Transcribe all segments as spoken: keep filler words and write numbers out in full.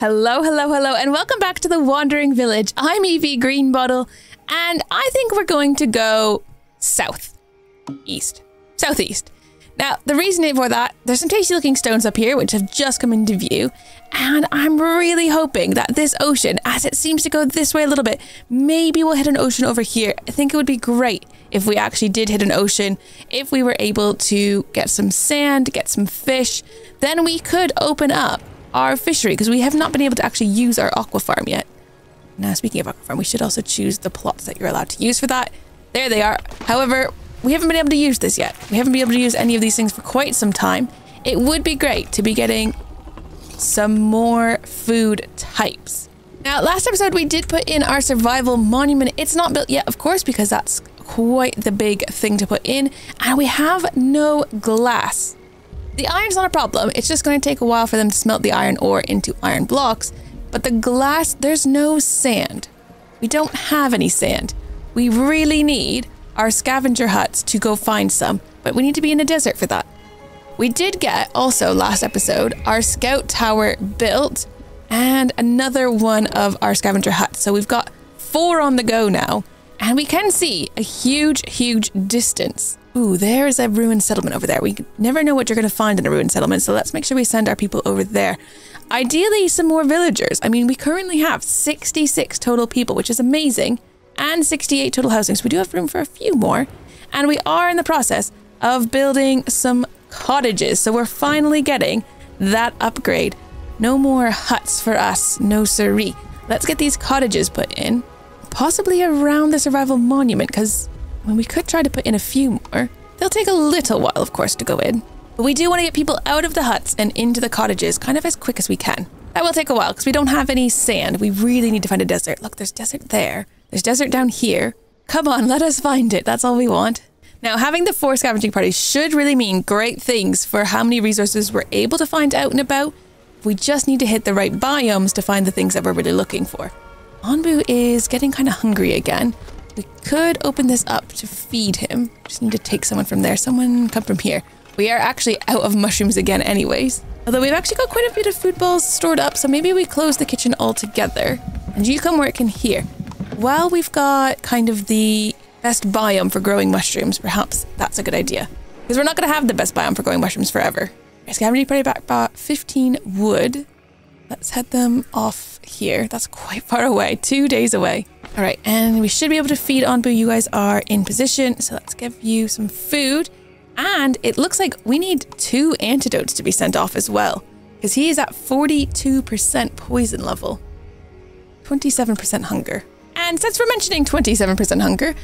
Hello, hello, hello, and welcome back to The Wandering Village. I'm Evie Greenbottle, and I think we're going to go south, east, southeast. Now, the reason for that, there's some tasty looking stones up here, which have just come into view, and I'm really hoping that this ocean, as it seems to go this way a little bit, maybe we'll hit an ocean over here. I think it would be great if we actually did hit an ocean, if we were able to get some sand, get some fish, then we could open up our fishery, because we have not been able to actually use our aqua farm yet. Now, speaking of aqua farm, we should also choose the plots that you're allowed to use for that. There they are. However, we haven't been able to use this yet. We haven't been able to use any of these things for quite some time. It would be great to be getting some more food types. Now, last episode we did put in our survival monument. It's not built yet, of course, because that's quite the big thing to put in, and we have no glass. The iron's not a problem, it's just going to take a while for them to smelt the iron ore into iron blocks, but the glass, there's no sand. We don't have any sand. We really need our scavenger huts to go find some, but we need to be in a desert for that. We did get, also last episode, our scout tower built and another one of our scavenger huts. So we've got four on the go now, and we can see a huge, huge distance. Ooh, there is a ruined settlement over there. We never know what you're going to find in a ruined settlement, so let's make sure we send our people over there. Ideally, some more villagers. I mean, we currently have sixty-six total people, which is amazing, and sixty-eight total housing, so we do have room for a few more. And we are in the process of building some cottages, so we're finally getting that upgrade. No more huts for us, no siree. Let's get these cottages put in, possibly around the survival monument, because I mean, we could try to put in a few more. They'll take a little while, of course, to go in, but we do want to get people out of the huts and into the cottages kind of as quick as we can. That will take a while because we don't have any sand. We really need to find a desert. Look, there's desert there. There's desert down here. Come on, let us find it. That's all we want. Now, having the four scavenging parties should really mean great things for how many resources we're able to find out and about. We just need to hit the right biomes to find the things that we're really looking for. Onbu is getting kind of hungry again. We could open this up to feed him. Just need to take someone from there. Someone come from here. We are actually out of mushrooms again anyways. Although we've actually got quite a bit of food balls stored up, so maybe we close the kitchen altogether. And you come work in here. While we've got kind of the best biome for growing mushrooms, perhaps that's a good idea. Because we're not going to have the best biome for growing mushrooms forever. It's going to have to be back about fifteen wood. Let's head them off here. That's quite far away. Two days away. All right, and we should be able to feed Onbu. You guys are in position, so let's give you some food. And it looks like we need two antidotes to be sent off as well, because he is at forty-two percent poison level, twenty-seven percent hunger. And since we're mentioning twenty-seven percent hunger,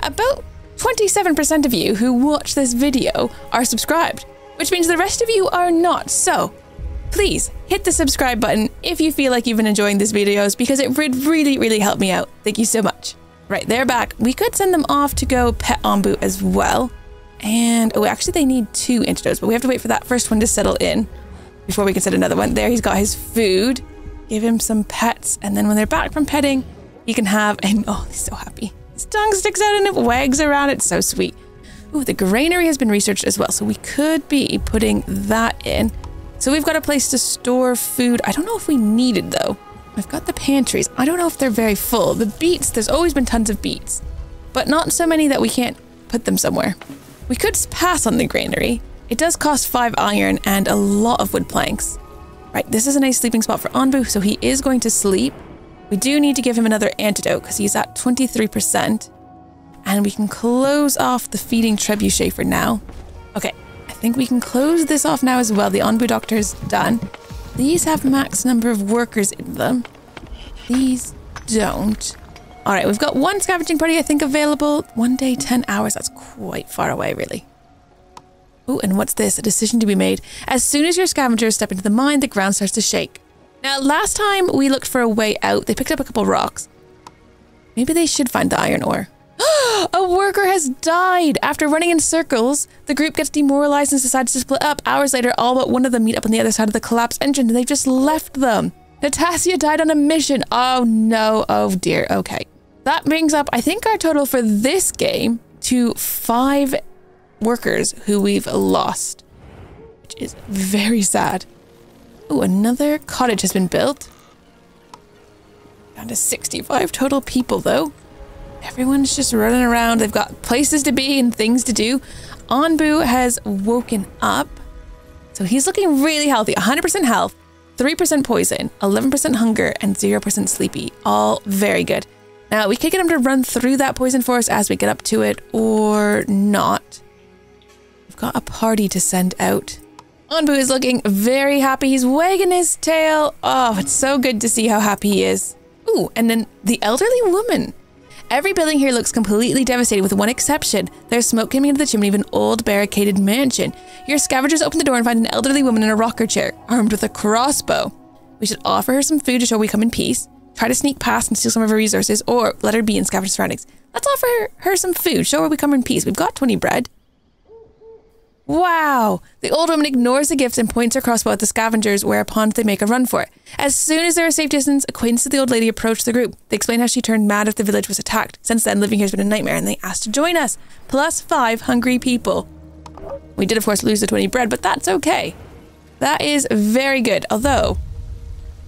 about twenty-seven percent of you who watch this video are subscribed, which means the rest of you are not. So please hit the subscribe button if you feel like you've been enjoying these videos, because it would really, really help me out. Thank you so much. Right, they're back. We could send them off to go pet Onbu as well. And, oh, actually they need two antidotes, but we have to wait for that first one to settle in before we can send another one. There, he's got his food. Give him some pets, and then when they're back from petting, he can have, and oh, he's so happy. His tongue sticks out and it wags around. It's so sweet. Ooh, the granary has been researched as well, so we could be putting that in. So we've got a place to store food. I don't know if we need it though. I've got the pantries. I don't know if they're very full. The beets, there's always been tons of beets, but not so many that we can't put them somewhere. We could pass on the granary. It does cost five iron and a lot of wood planks. Right, this is a nice sleeping spot for Onbu, so he is going to sleep. We do need to give him another antidote because he's at twenty-three percent. And we can close off the feeding trebuchet for now. Okay. I think we can close this off now as well. The Onbu doctor is done. These have max number of workers in them. These don't. All right, we've got one scavenging party, I think, available. One day, ten hours. That's quite far away, really. Oh, and what's this? A decision to be made. As soon as your scavengers step into the mine, the ground starts to shake. Now, last time we looked for a way out, they picked up a couple rocks. Maybe they should find the iron ore. A worker has died! After running in circles, the group gets demoralized and decides to split up. Hours later, all but one of them meet up on the other side of the collapsed engine, and they've just left them. Natasha died on a mission. Oh no, oh dear, okay. That brings up, I think, our total for this game to five workers who we've lost, which is very sad. Oh, another cottage has been built. Down to sixty-five total people, though. Everyone's just running around. They've got places to be and things to do. Onbu has woken up. So he's looking really healthy. one hundred percent health, three percent poison, eleven percent hunger, and zero percent sleepy. All very good. Now, we could get him to run through that poison for us as we get up to it, or not. We've got a party to send out. Onbu is looking very happy. He's wagging his tail. Oh, it's so good to see how happy he is. Ooh, and then the elderly woman. Every building here looks completely devastated with one exception. There's smoke coming into the chimney of an old barricaded mansion. Your scavengers open the door and find an elderly woman in a rocker chair, armed with a crossbow. We should offer her some food to show we come in peace. Try to sneak past and steal some of her resources, or let her be in scavenger surroundings. Let's offer her some food. Show her we come in peace. We've got twenty bread. Wow! The old woman ignores the gift and points her crossbow at the scavengers, whereupon they make a run for it. As soon as they're a safe distance, acquaintances of the old lady approach the group. They explain how she turned mad if the village was attacked. Since then, living here has been a nightmare, and they asked to join us. Plus five hungry people. We did, of course, lose the twenty bread, but that's okay. That is very good. Although,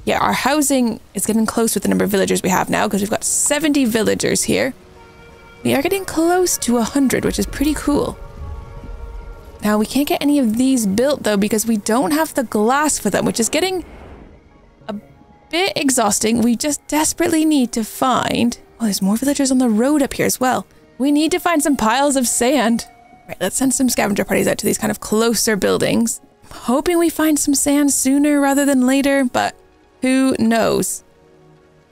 yeah, our housing is getting close with the number of villagers we have now, because we've got seventy villagers here. We are getting close to one hundred, which is pretty cool. Now, we can't get any of these built, though, because we don't have the glass for them, which is getting a bit exhausting. We just desperately need to find... Oh, there's more villagers on the road up here as well. We need to find some piles of sand. Right, let's send some scavenger parties out to these kind of closer buildings. I'm hoping we find some sand sooner rather than later, but who knows?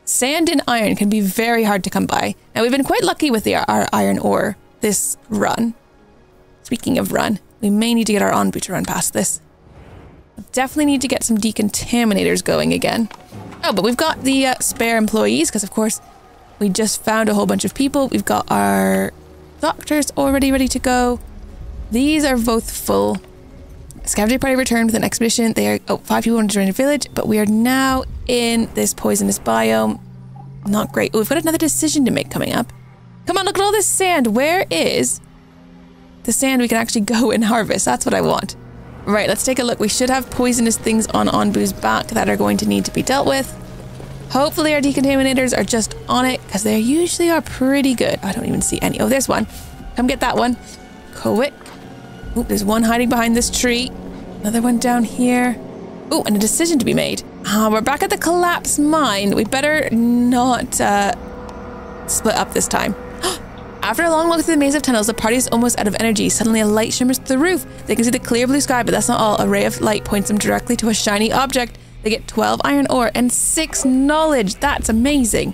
Sand and iron can be very hard to come by. Now, we've been quite lucky with the, our iron ore this run. Speaking of run... We may need to get our Onbu to run past this. Definitely need to get some decontaminators going again. Oh, but we've got the uh, spare employees, because of course we just found a whole bunch of people. We've got our doctors already ready to go. These are both full. Scavenger party returned with an expedition. They are oh, five people wanted to join a village, but we are now in this poisonous biome. Not great. Oh, we've got another decision to make coming up. Come on, look at all this sand. Where is... the sand we can actually go and harvest? That's what I want. Right, let's take a look. We should have poisonous things on Onbu's back that are going to need to be dealt with. Hopefully our decontaminators are just on it, because they usually are pretty good. I don't even see any. Oh, there's one. Come get that one. Quick. Oop, there's one hiding behind this tree. Another one down here. Oh, and a decision to be made. Ah, we're back at the collapsed mine. We better not uh, split up this time. After a long walk through the maze of tunnels, the party is almost out of energy. Suddenly, a light shimmers through the roof. They can see the clear blue sky, but that's not all. A ray of light points them directly to a shiny object. They get twelve iron ore and six knowledge. That's amazing.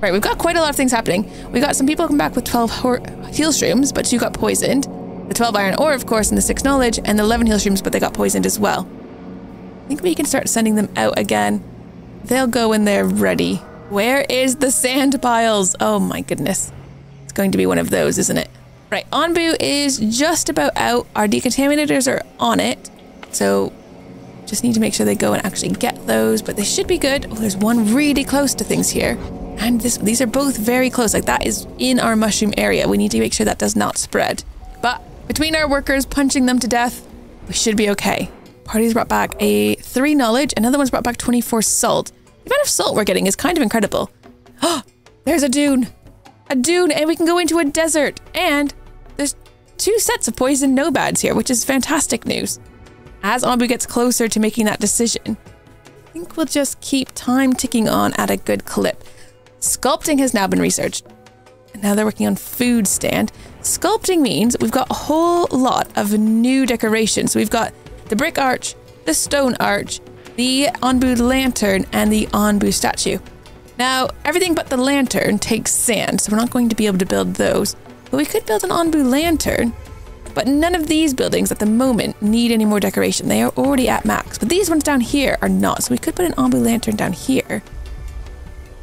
Right, we've got quite a lot of things happening. We got some people come back with twelve heal shrooms, but two got poisoned. The twelve iron ore, of course, and the six knowledge, and the eleven heal shrooms, but they got poisoned as well. I think we can start sending them out again. They'll go when they're ready. Where is the sand piles? Oh my goodness. It's going to be one of those, isn't it? Right, Onbu is just about out. Our decontaminators are on it, so just need to make sure they go and actually get those, but they should be good. Oh, there's one really close to things here, and this, these are both very close. Like, that is in our mushroom area. We need to make sure that does not spread. But between our workers punching them to death, we should be okay. Party's brought back a three knowledge. Another one's brought back twenty-four salt. The amount of salt we're getting is kind of incredible. Oh, there's a dune. A dune, and we can go into a desert, and there's two sets of poison nomads here, which is fantastic news. As Onbu gets closer to making that decision, I think we'll just keep time ticking on at a good clip. Sculpting has now been researched, and now they're working on food stand. Sculpting means we've got a whole lot of new decorations. So we've got the brick arch, the stone arch, the Onbu lantern, and the Onbu statue. Now, everything but the lantern takes sand, so we're not going to be able to build those. But we could build an Onbu lantern. But none of these buildings at the moment need any more decoration. They are already at max. But these ones down here are not, so we could put an Onbu lantern down here.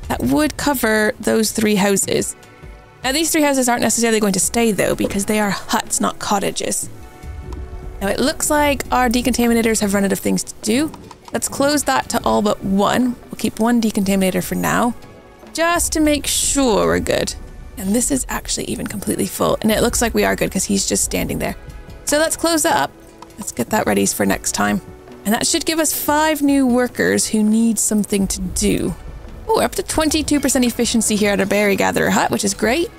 That would cover those three houses. Now, these three houses aren't necessarily going to stay, though, because they are huts, not cottages. Now, it looks like our decontaminators have run out of things to do. Let's close that to all but one. We'll keep one decontaminator for now, just to make sure we're good. And this is actually even completely full. And it looks like we are good, because he's just standing there. So let's close that up. Let's get that ready for next time. And that should give us five new workers who need something to do. Oh, we're up to twenty-two percent efficiency here at our berry gatherer hut, which is great.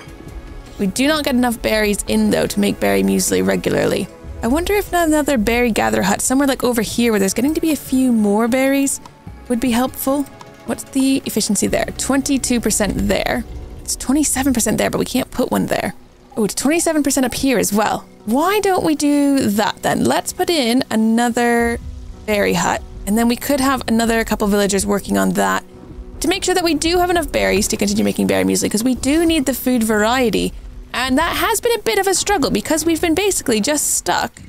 We do not get enough berries in, though, to make berry muesli regularly. I wonder if another berry gatherer hut somewhere like over here where there's getting to be a few more berries would be helpful. What's the efficiency there? twenty-two percent there. It's twenty-seven percent there, but we can't put one there. Oh, it's twenty-seven percent up here as well. Why don't we do that then? Let's put in another berry hut, and then we could have another couple villagers working on that to make sure that we do have enough berries to continue making berry muesli, because we do need the food variety. And that has been a bit of a struggle because we've been basically just stuck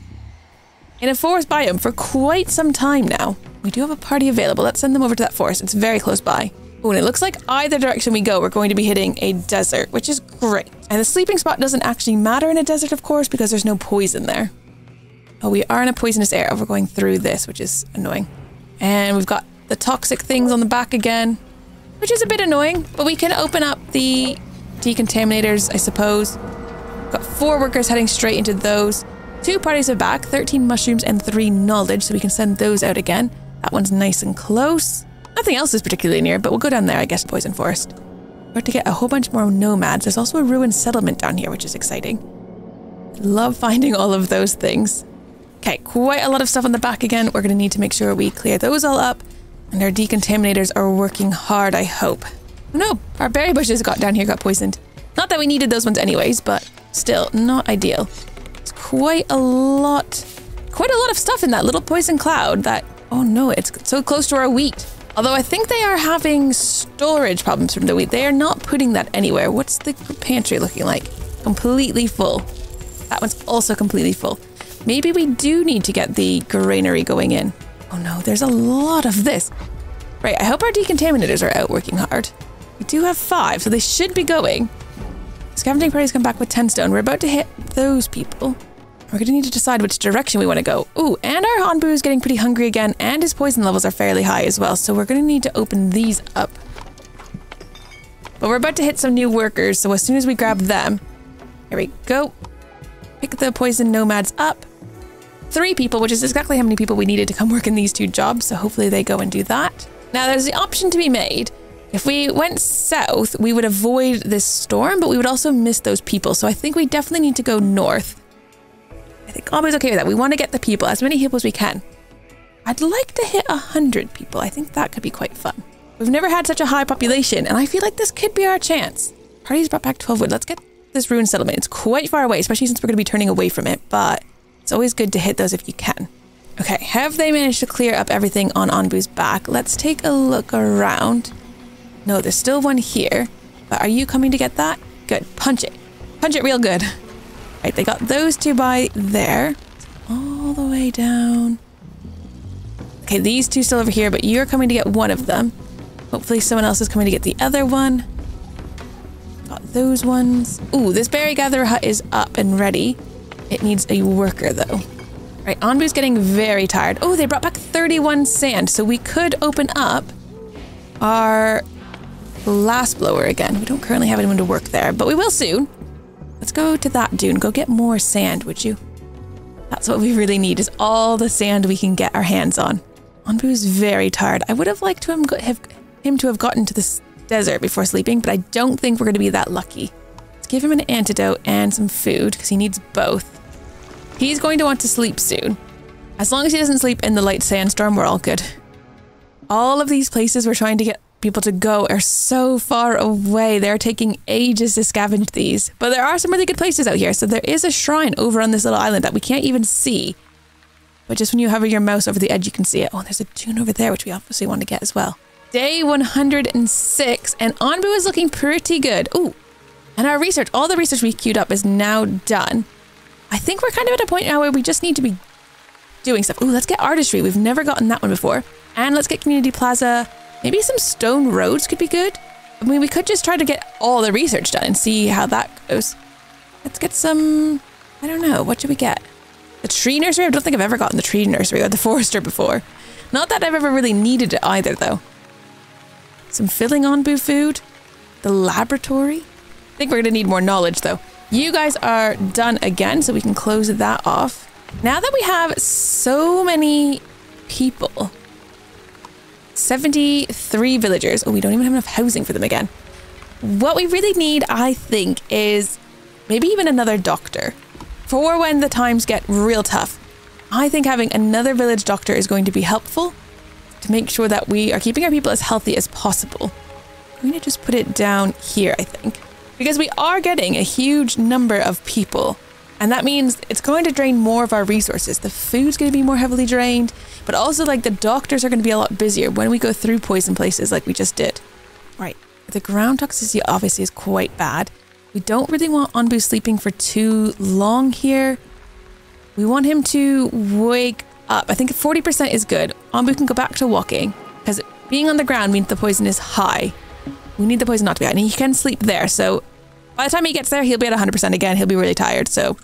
in a forest biome for quite some time now. We do have a party available. Let's send them over to that forest. It's very close by. Oh, and it looks like either direction we go, we're going to be hitting a desert, which is great. And the sleeping spot doesn't actually matter in a desert, of course, because there's no poison there. Oh, we are in a poisonous area. We're going through this, which is annoying. And we've got the toxic things on the back again, which is a bit annoying, but we can open up the decontaminators, I suppose. Got four workers heading straight into those. Two parties are back, thirteen mushrooms and three knowledge, so we can send those out again. That one's nice and close. Nothing else is particularly near, but we'll go down there, I guess, poison forest. We're about to get a whole bunch more nomads. There's also a ruined settlement down here, which is exciting. Love finding all of those things. Okay, quite a lot of stuff on the back again. We're going to need to make sure we clear those all up. And our decontaminators are working hard, I hope. No, our berry bushes got down here, got poisoned. Not that we needed those ones anyways, but still not ideal. It's quite a lot, quite a lot of stuff in that little poison cloud that, oh no, it's so close to our wheat. Although I think they are having storage problems from the wheat. They are not putting that anywhere. What's the pantry looking like? Completely full. That one's also completely full. Maybe we do need to get the granary going in. Oh no, there's a lot of this. Right, I hope our decontaminators are out working hard. We do have five, so they should be going. Scavenging parties come back with ten stone. We're about to hit those people. We're going to need to decide which direction we want to go. Ooh, and our Onbu is getting pretty hungry again, and his poison levels are fairly high as well, so we're going to need to open these up. But we're about to hit some new workers, so as soon as we grab them... Here we go. Pick the poison nomads up. Three people, which is exactly how many people we needed to come work in these two jobs, so hopefully they go and do that. Now, there's the option to be made. If we went south, we would avoid this storm, but we would also miss those people, so I think we definitely need to go north. I think Onbu's okay with that. We want to get the people, as many people as we can. I'd like to hit one hundred people. I think that could be quite fun. We've never had such a high population, and I feel like this could be our chance. Party's brought back twelve wood. Let's get this ruined settlement. It's quite far away, especially since we're going to be turning away from it, but it's always good to hit those if you can. Okay, have they managed to clear up everything on Onbu's back? Let's take a look around. No, there's still one here. But are you coming to get that? Good. Punch it. Punch it real good. Right, they got those two by there. All the way down. Okay, these two still over here, but you're coming to get one of them. Hopefully someone else is coming to get the other one. Got those ones. Ooh, this berry gatherer hut is up and ready. It needs a worker, though. Right, Onbu's getting very tired. Oh, they brought back thirty-one sand, so we could open up our glass blower again. We don't currently have anyone to work there, but we will soon. Let's go to that dune. Go get more sand, would you? That's what we really need, is all the sand we can get our hands on. Onbu's very tired. I would have liked to have, have, him to have gotten to this desert before sleeping, but I don't think we're going to be that lucky. Let's give him an antidote and some food, because he needs both. He's going to want to sleep soon. As long as he doesn't sleep in the light sandstorm, we're all good. All of these places we're trying to get people to go are so far away. They're taking ages to scavenge these. But there are some really good places out here. So there is a shrine over on this little island that we can't even see. But just when you hover your mouse over the edge, you can see it. Oh, there's a dune over there, which we obviously want to get as well. Day one hundred six, and Onbu is looking pretty good. Ooh, and our research, all the research we queued up is now done. I think we're kind of at a point now where we just need to be doing stuff. Ooh, let's get artistry. We've never gotten that one before. And let's get community plaza. Maybe some stone roads could be good. I mean, we could just try to get all the research done and see how that goes. Let's get some, I don't know, what should we get? The tree nursery? I don't think I've ever gotten the tree nursery or the forester before. Not that I've ever really needed it either, though. Some filling Onbu food. The laboratory. I think we're going to need more knowledge, though. You guys are done again, so we can close that off. Now that we have so many people, seventy-three villagers. Oh, we don't even have enough housing for them again. What we really need, I think, is maybe even another doctor for when the times get real tough. I think having another village doctor is going to be helpful to make sure that we are keeping our people as healthy as possible. I'm going to just put it down here, I think, because we are getting a huge number of people. And that means it's going to drain more of our resources. The food's going to be more heavily drained, but also like the doctors are going to be a lot busier when we go through poison places like we just did. Right. The ground toxicity obviously is quite bad. We don't really want Onbu sleeping for too long here. We want him to wake up. I think forty percent is good. Onbu can go back to walking because being on the ground means the poison is high. We need the poison not to be high. And he can sleep there. So by the time he gets there, he'll be at one hundred percent again. He'll be really tired. So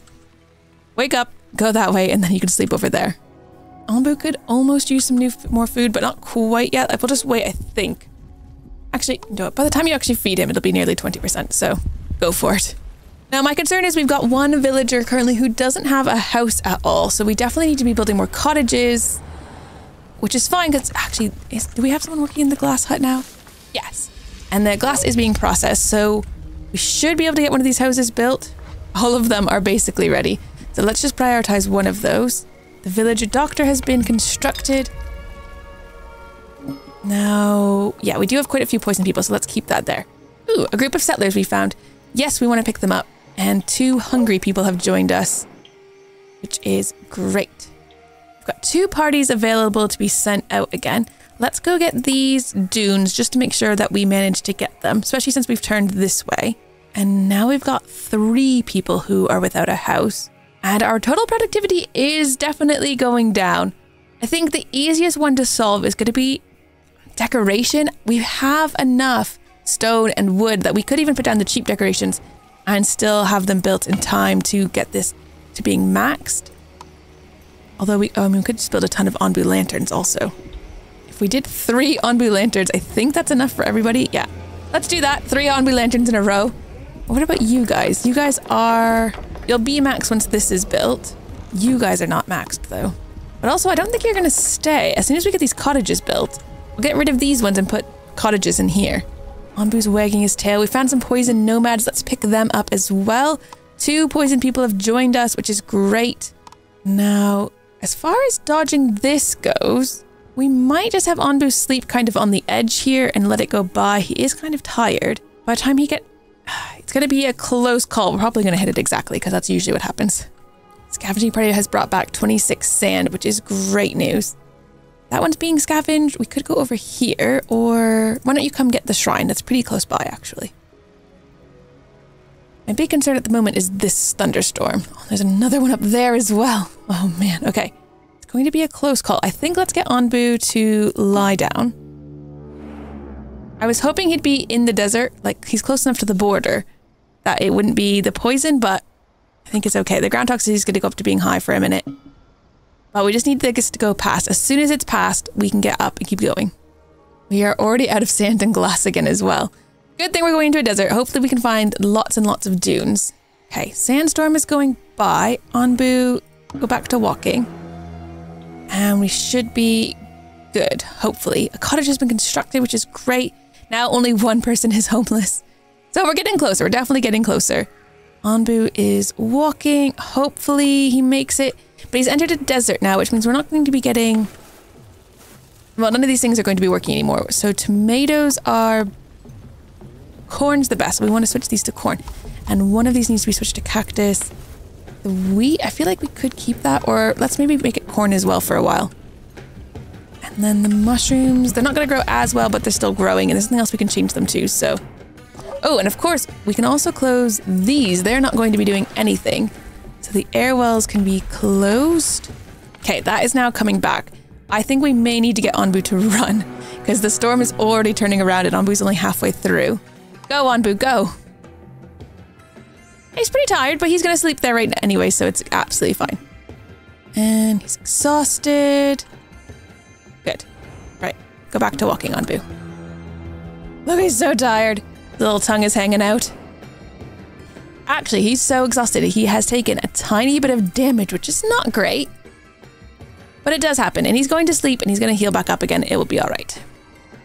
wake up, go that way, and then you can sleep over there. Onbu could almost use some new more food, but not quite yet. We'll just wait, I think. Actually, no, by the time you actually feed him, it'll be nearly twenty percent. So go for it. Now, my concern is we've got one villager currently who doesn't have a house at all. So we definitely need to be building more cottages, which is fine because actually, is, do we have someone working in the glass hut now? Yes. And the glass is being processed. So we should be able to get one of these houses built. All of them are basically ready. So let's just prioritize one of those. The villager doctor has been constructed. Now, yeah, we do have quite a few poison people. So let's keep that there. Ooh, a group of settlers we found. Yes, we want to pick them up. And two hungry people have joined us, which is great. We've got two parties available to be sent out again. Let's go get these dunes just to make sure that we manage to get them, especially since we've turned this way. And now we've got three people who are without a house. And our total productivity is definitely going down. I think the easiest one to solve is going to be decoration. We have enough stone and wood that we could even put down the cheap decorations and still have them built in time to get this to being maxed. Although we, oh, I mean, we could just build a ton of Onbu lanterns also. If we did three Onbu lanterns, I think that's enough for everybody. Yeah, let's do that. Three Onbu lanterns in a row. What about you guys? You guys are, you'll be maxed once this is built. You guys are not maxed though. But also I don't think you're gonna stay. As soon as we get these cottages built, we'll get rid of these ones and put cottages in here. Onbu's wagging his tail. We found some poison nomads. Let's pick them up as well. Two poison people have joined us, which is great. Now, as far as dodging this goes, we might just have Onbu sleep kind of on the edge here and let it go by. He is kind of tired. By the time he get, it's going to be a close call. We're probably going to hit it exactly because that's usually what happens. Scavenging party has brought back twenty-six sand, which is great news. That one's being scavenged. We could go over here, or why don't you come get the shrine? That's pretty close by, actually. My big concern at the moment is this thunderstorm. Oh, there's another one up there as well. Oh, man. Okay. It's going to be a close call. I think let's get Onbu to lie down. I was hoping he'd be in the desert. Like, he's close enough to the border that it wouldn't be the poison, but I think it's okay. The ground toxicity is going to go up to being high for a minute. Well, we just need this to go past. As soon as it's past, we can get up and keep going. We are already out of sand and glass again as well. Good thing we're going into a desert. Hopefully we can find lots and lots of dunes. Okay, sandstorm is going by. Onbu, go back to walking. And we should be good, hopefully. A cottage has been constructed, which is great. Now only one person is homeless. So we're getting closer. We're definitely getting closer. Onbu is walking. Hopefully he makes it. But he's entered a desert now, which means we're not going to be getting... Well, none of these things are going to be working anymore. So tomatoes are... Corn's the best. We want to switch these to corn. And one of these needs to be switched to cactus. The wheat, I feel like we could keep that. Or let's maybe make it corn as well for a while. And then the mushrooms. They're not going to grow as well, but they're still growing. And there's something else we can change them to, so... Oh, and of course, we can also close these. They're not going to be doing anything. So the air wells can be closed. Okay, that is now coming back. I think we may need to get Onbu to run because the storm is already turning around and Onbu's only halfway through. Go, Onbu, go. He's pretty tired, but he's going to sleep there right now anyway, so it's absolutely fine. And he's exhausted. Good. Right, go back to walking, Onbu. Look, he's so tired. The little tongue is hanging out. Actually, he's so exhausted. He has taken a tiny bit of damage, which is not great. But it does happen. And he's going to sleep and he's going to heal back up again. It will be all right.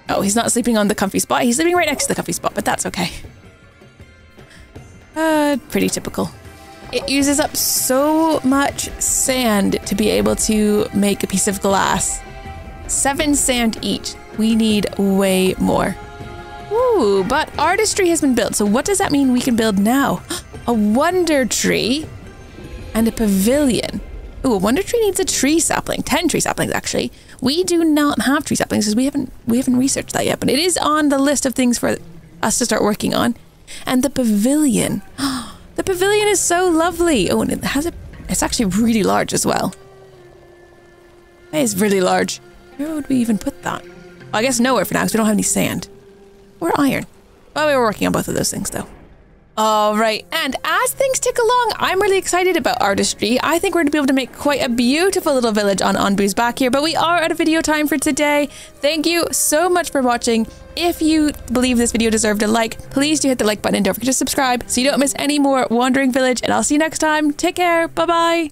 Oh, he's not sleeping on the comfy spot. He's sleeping right next to the comfy spot, but that's okay. Uh, pretty typical. It uses up so much sand to be able to make a piece of glass. Seven sand each. We need way more. Ooh, but artistry has been built. So what does that mean we can build now? A wonder tree and a pavilion. Ooh, a wonder tree needs a tree sapling. Ten tree saplings, actually. We do not have tree saplings because we haven't we haven't researched that yet. But it is on the list of things for us to start working on. And the pavilion. The pavilion is so lovely. Oh, and it has a... It's actually really large as well. It is really large. Where would we even put that? Well, I guess nowhere for now because we don't have any sand. Or iron. Well, we were working on both of those things, though. All right, and as things tick along, I'm really excited about artistry. I think we're going to be able to make quite a beautiful little village on Onbu's back here, but we are out of video time for today. Thank you so much for watching. If you believe this video deserved a like, please do hit the like button and don't forget to subscribe so you don't miss any more Wandering Village, and I'll see you next time. Take care. Bye-bye.